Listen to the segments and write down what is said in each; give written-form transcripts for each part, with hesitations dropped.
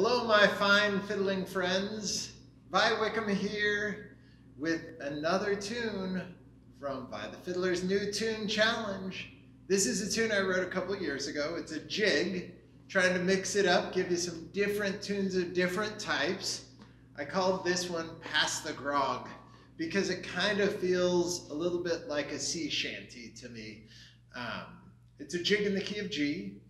Hello, my fine fiddling friends. Vi Wickham here with another tune from Vi the Fiddler's New Tune Challenge. This is a tune I wrote a couple years ago. It's a jig, trying to mix it up, give you some different tunes of different types. I called this one Pass the Grog because it kind of feels a little bit like a sea shanty to me. It's a jig in the key of G.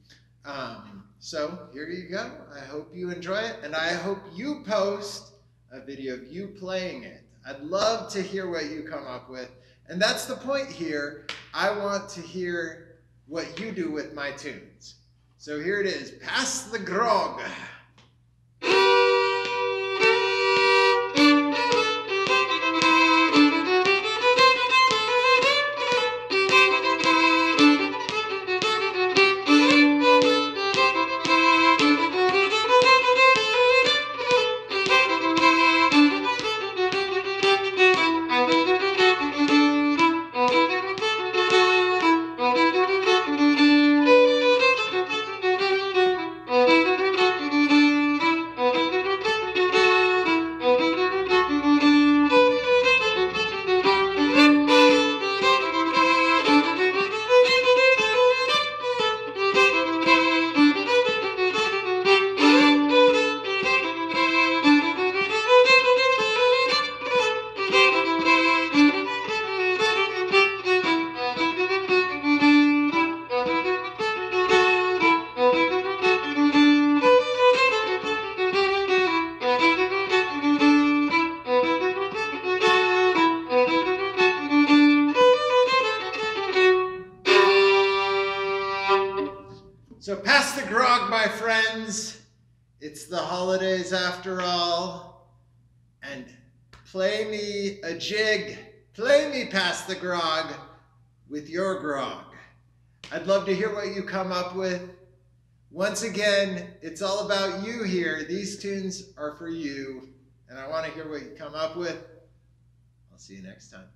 So here you go. I hope you enjoy it, and I hope you post a video of you playing it. I'd love to hear what you come up with, and that's the point here. I want to hear what you do with my tunes. So here it is, Pass the Grog. So pass the grog, my friends. It's the holidays after all. And play me a jig. Play me Pass the Grog with your grog. I'd love to hear what you come up with. Once again, it's all about you here. These tunes are for you, and I want to hear what you come up with. I'll see you next time.